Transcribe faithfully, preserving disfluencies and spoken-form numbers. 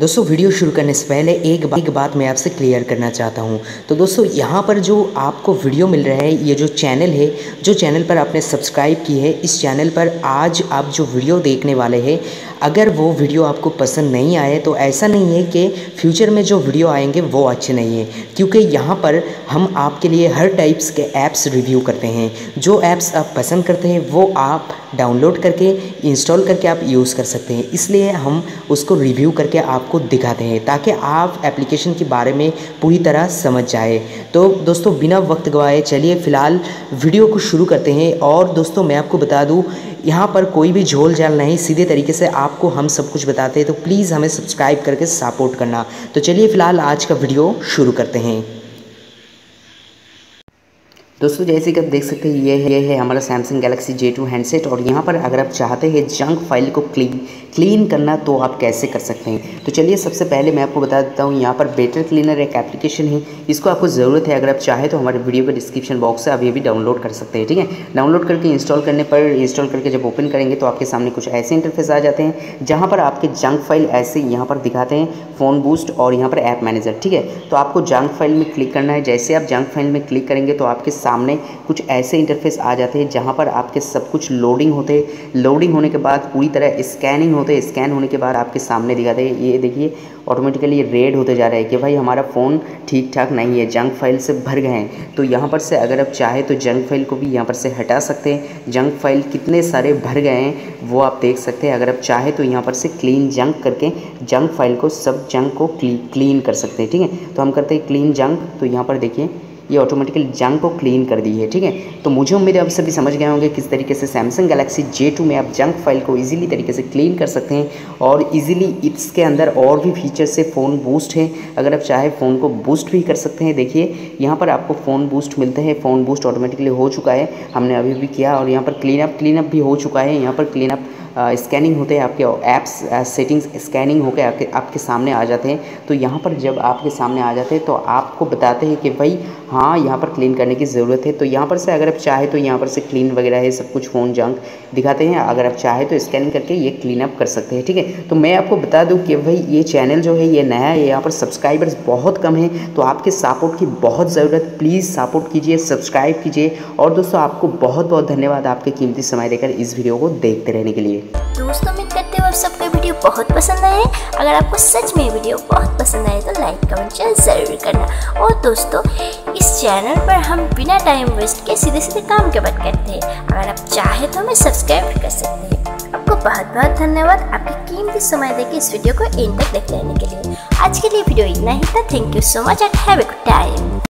दोस्तों वीडियो शुरू करने से पहले एक बात एक बात मैं आपसे क्लियर करना चाहता हूं। तो दोस्तों यहाँ पर जो आपको वीडियो मिल रहा है, ये जो चैनल है, जो चैनल पर आपने सब्सक्राइब की है, इस चैनल पर आज आप जो वीडियो देखने वाले हैं, अगर वो वीडियो आपको पसंद नहीं आए तो ऐसा नहीं है कि फ्यूचर में जो वीडियो आएंगे वो अच्छे नहीं है, क्योंकि यहाँ पर हम आपके लिए हर टाइप्स के ऐप्स रिव्यू करते हैं। जो ऐप्स आप पसंद करते हैं वो आप डाउनलोड करके इंस्टॉल करके आप यूज़ कर सकते हैं, इसलिए हम उसको रिव्यू करके आपको दिखाते हैं ताकि आप एप्लीकेशन के बारे में पूरी तरह समझ जाए। तो दोस्तों बिना वक्त गवाए चलिए फ़िलहाल वीडियो को शुरू करते हैं। और दोस्तों मैं आपको बता दूँ, यहाँ पर कोई भी झोल झाल नहीं, सीधे तरीके से आपको हम सब कुछ बताते हैं, तो प्लीज़ हमें सब्सक्राइब करके सपोर्ट करना। तो चलिए फ़िलहाल आज का वीडियो शुरू करते हैं। दोस्तों जैसे कि आप देख सकते हैं, ये है ये है हमारा Samsung Galaxy J two handset. और यहाँ पर अगर आप चाहते हैं जंक फाइल को क्लीन क्लीन करना तो आप कैसे कर सकते हैं, तो चलिए सबसे पहले मैं आपको बता देता हूँ। यहाँ पर बेटर क्लीनर एक एप्लीकेशन है, इसको आपको ज़रूरत है। अगर आप चाहे तो हमारे वीडियो के डिस्क्रिप्शन बॉक्स से आप ये भी डाउनलोड कर सकते हैं, ठीक है। डाउनलोड करके इंस्टॉल करने पर इंस्टॉल करके जब ओपन करेंगे तो आपके सामने कुछ ऐसे इंटरफेस आ जाते हैं जहाँ पर आपके जंक फाइल ऐसे यहाँ पर दिखाते हैं, फ़ोन बूस्ट और यहाँ पर ऐप मैनेजर, ठीक है। तो आपको जंक फाइल में क्लिक करना है। जैसे आप जंक फाइल में क्लिक करेंगे तो आपके सामने कुछ ऐसे इंटरफेस आ जाते हैं जहाँ पर आपके सब कुछ लोडिंग होते लोडिंग होने के बाद पूरी तरह स्कैनिंग होते स्कैन होने के बाद आपके सामने दिखाते हैं। ये देखिए ऑटोमेटिकली रेड होते जा रहा है कि भाई हमारा फ़ोन ठीक ठाक नहीं है, जंक फाइल से भर गए हैं। तो यहाँ पर से अगर आप चाहे तो जंक फाइल को भी यहाँ पर से हटा सकते हैं। जंक फाइल कितने सारे भर गए हैं वो आप देख सकते हैं। अगर आप चाहे तो यहाँ पर से क्लीन जंक करके जंक फाइल को सब जंक को क्लीन कर सकते हैं, ठीक है। तो हम करते हैं क्लीन जंक, तो यहाँ पर देखिए ये ऑटोमेटिकली जंक को क्लीन कर दी है, ठीक है। तो मुझे उम्मीद है आप सभी समझ गए होंगे किस तरीके से सैमसंग गैलेक्सी जे टू में आप जंक फाइल को इजीली तरीके से क्लीन कर सकते हैं। और इजीली इसके अंदर और भी फीचर्स है। फ़ोन बूस्ट है, अगर आप चाहे फ़ोन को बूस्ट भी कर सकते हैं। देखिए यहाँ पर आपको फ़ोन बूस्ट मिलते हैं, फ़ोन बूस्ट ऑटोमेटिकली हो चुका है, हमने अभी भी किया। और यहाँ पर क्लीनअप क्लीनअप भी हो चुका है। यहाँ पर क्लीनअप स्कैनिंग होते हैं, आपके ऐप्स सेटिंग्स स्कैनिंग होकर आपके आपके सामने आ जाते हैं। तो यहाँ पर जब आपके सामने आ जाते हैं तो आपको बताते हैं कि भाई हाँ यहाँ पर क्लीन करने की ज़रूरत है। तो यहाँ पर से अगर आप चाहे तो यहाँ पर से क्लीन वगैरह है सब कुछ, फ़ोन जंक दिखाते हैं। अगर आप चाहे तो स्कैन करके ये क्लीनअप कर सकते हैं, ठीक है। तो मैं आपको बता दूँ कि भाई ये चैनल जो है ये नया है, यहाँ पर सब्सक्राइबर्स बहुत कम है, तो आपके सपोर्ट की बहुत ज़रूरत। प्लीज़ सपोर्ट कीजिए, सब्सक्राइब कीजिए। और दोस्तों आपको बहुत बहुत धन्यवाद आपके कीमती समय देकर इस वीडियो को देखते रहने के लिए। दोस्तों उम्मीद करते हैं आप सबको वीडियो बहुत पसंद आए। अगर आपको सच में वीडियो बहुत पसंद आए तो लाइक कमेंट शेयर जरूर करना। और दोस्तों इस चैनल पर हम बिना टाइम वेस्ट के सीधे सीधे काम की बात करते हैं। अगर आप चाहे तो हमें सब्सक्राइब कर सकते हैं। आपको बहुत बहुत धन्यवाद आपकी कीमती समय देकर इस वीडियो को एंड तक देख लेने के लिए। आज के लिए वीडियो इतना ही था। Thank you so much and have a good time.